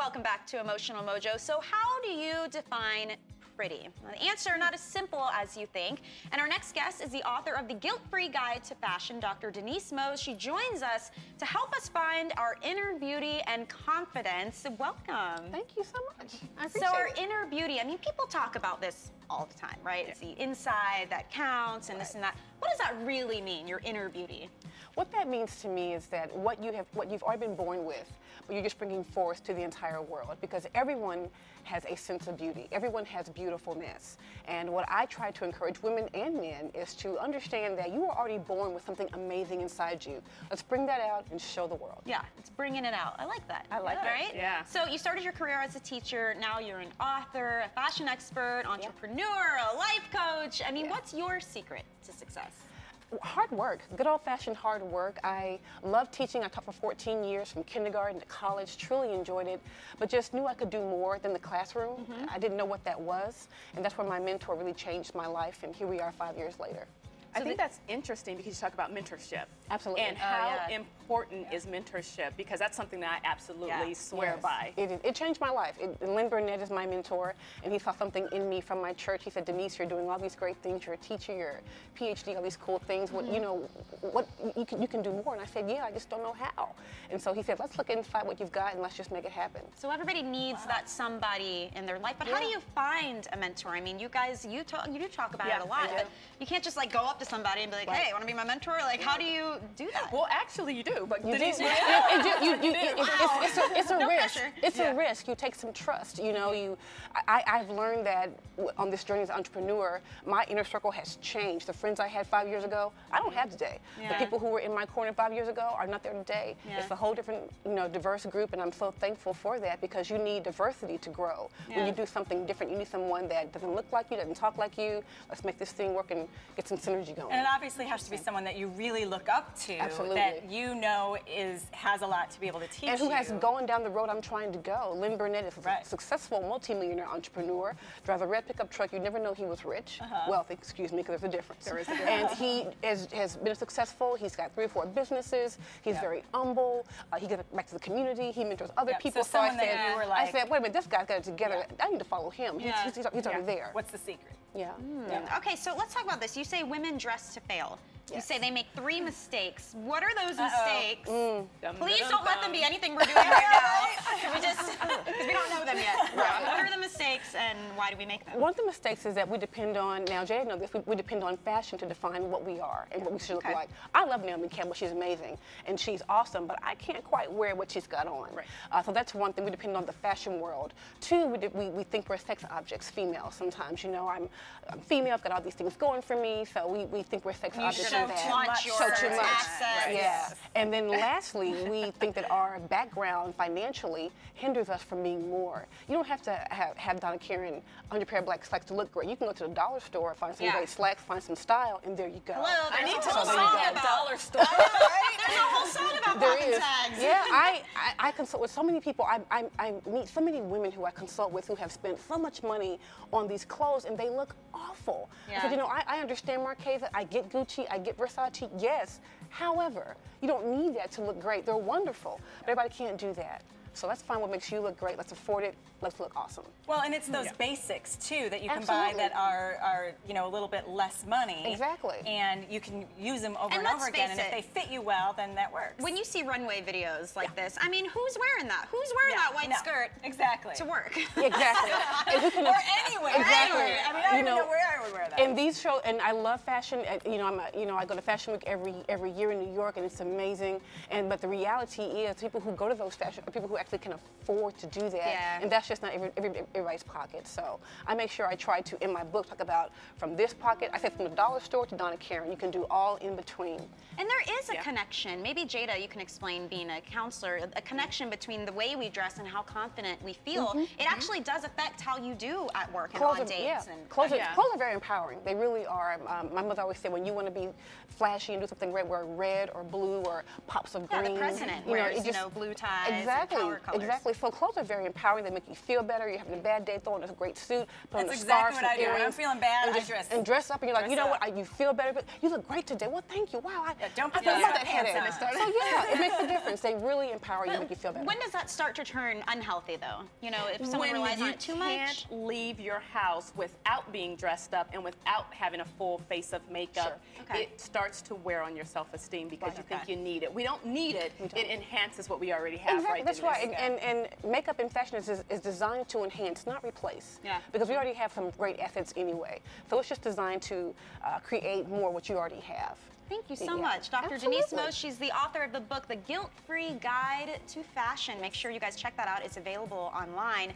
Welcome back to Emotional Mojo. So how do you define pretty? Well, the answer, not as simple as you think. And our next guest is the author of The Guilt-Free Guide to Fashion, Dr. Denise Mose. She joins us to help us find our inner beauty and confidence. Welcome. Thank you so much. I appreciate it. So our inner beauty, I mean, people talk about this all the time, right? Yeah. It's the inside that counts and right. This and that. What does that really mean, your inner beauty? What that means to me is that what you've already been born with, but you're just bringing forth to the entire world, because everyone has a sense of beauty. Everyone has beautifulness. And what I try to encourage women and men is to understand that you are already born with something amazing inside you. Let's bring that out and show the world. Yeah, it's bringing it out. I like that. I like that. Right? Yeah. So you started your career as a teacher. Now you're an author, a fashion expert, entrepreneur, a life coach. I mean, what's your secret to success? Hard work, good old-fashioned hard work. I love teaching. I taught for 14 years, from kindergarten to college, truly enjoyed it, but just knew I could do more than the classroom. I didn't know what that was, and that's where my mentor really changed my life, and here we are 5 years later. So I think that's interesting because you talk about mentorship. Absolutely. And how important is mentorship, because that's something that I absolutely swear by. It changed my life. Lynn Burnett is my mentor, and he saw something in me from my church. He said, Denise, you're doing all these great things. You're a teacher, you're a PhD, all these cool things. What, you know, what you can do more. And I said, yeah, I just don't know how. And so he said, let's look inside what you've got and let's just make it happen. So everybody needs that somebody in their life, but how do you find a mentor? I mean, you guys, you do talk about it a lot, but you can't just like go up to somebody and be like, hey, want to be my mentor? Like, how do you do that? Well, actually, you do. But it's a risk. It's a risk. You take some trust. You know, I've learned that on this journey as an entrepreneur, my inner circle has changed. The friends I had 5 years ago, I don't have today. Yeah. The people who were in my corner 5 years ago are not there today. Yeah. It's a whole different, you know, diverse group, and I'm so thankful for that, because you need diversity to grow. Yeah. When you do something different, you need someone that doesn't look like you, doesn't talk like you. Let's make this thing work and get some synergy. Going. And it obviously has to be someone that you really look up to, that you know has a lot to be able to teach, and who has gone down the road I'm trying to go. Lynn Burnett is a successful multi-millionaire entrepreneur, drives a red pickup truck. You never know he was rich, wealthy, excuse me, because there's a difference. There is a difference. And he has been successful. He's got 3 or 4 businesses. He's very humble. He gives back to the community. He mentors other people. So someone that you were like, I said, wait a minute, this guy's got it together. I need to follow him. He's already there. What's the secret? Okay, so let's talk about this. You say women dress to fail. Yes. You say they make 3 mistakes. What are those mistakes? Please don't let them be anything we're doing right now. Because we don't know them yet. Right. What are the mistakes and why do we make them? One of the mistakes is that we depend on, now Jay knows this, we depend on fashion to define what we are and what we should look like. I love Naomi Campbell, she's amazing and she's awesome, but I can't quite wear what she's got on. Right. So that's one thing, we depend on the fashion world. 2, we think we're sex objects, female sometimes. You know, I'm female, I've got all these things going for me, so we think we're sex objects. Too much. Access. Yeah. And then lastly, we think that our background financially hinders us from being more. You don't have to have Donna Karen under a pair of black slacks to look great. You can go to the dollar store, find some great slacks, find some style, and there you go. Hello, I need to know about dollar store. There's a whole song about pocket tags. Yeah, I consult with so many people. I meet so many women who I consult with who have spent so much money on these clothes, and they look awful. Yeah. I said, you know, I understand Marquesa, I get Gucci, I get Versace, yes. However, you don't need that to look great. They're wonderful, but everybody can't do that. So let's find what makes you look great. Let's afford it. Let's look awesome. Well, and it's those basics too that you can buy that are, you know, a little bit less money. Exactly. And you can use them over and over again. And if they fit you well, then that works. When you see runway videos like this, I mean, who's wearing that? Who's wearing that white skirt? Exactly. To work. Exactly. Or anywhere. Exactly. I mean, I don't even know where I would wear that. And these show, and I love fashion. You know, I go to Fashion Week every year in New York, and it's amazing. But the reality is, people who go to those fashion, people who actually can afford to do that, and that's just not everybody's pocket. So I make sure I try to, in my book, talk about from this pocket, I say from the dollar store to Donna Karen, you can do all in between. And there is a connection, maybe Jada, you can explain being a counselor, a connection between the way we dress and how confident we feel. It actually does affect how you do at work and on dates. Clothes are very empowering, they really are. My mother always said, when you want to be flashy and do something red, wear red or blue or pops of green. The president wears, you know, blue ties. Exactly. colors. Exactly. Full clothes are very empowering. They make you feel better. You're having a bad day, throwing a great suit, putting on a scarf, some earrings. That's exactly what I do. I'm feeling bad, and I dress. And dress up, and you're like, you know what, you feel better. But you look great today. Well, thank you. Wow. I thought about that headache. So yeah, it makes a difference. They really empower you, make you feel better. When does that start to turn unhealthy, though? You know, if someone relies on it too much. You can't leave your house without being dressed up and without having a full face of makeup. Sure. Okay. It starts to wear on your self-esteem because you think you need it. We don't need it. It enhances what we already have. Exactly. Right? That's right. And makeup and fashion is designed to enhance, not replace. Yeah. Because we already have some great assets anyway. So it's just designed to create more what you already have. Thank you so much, Dr. Denise Mose. She's the author of the book, The Guilt-Free Guide to Fashion. Make sure you guys check that out. It's available online.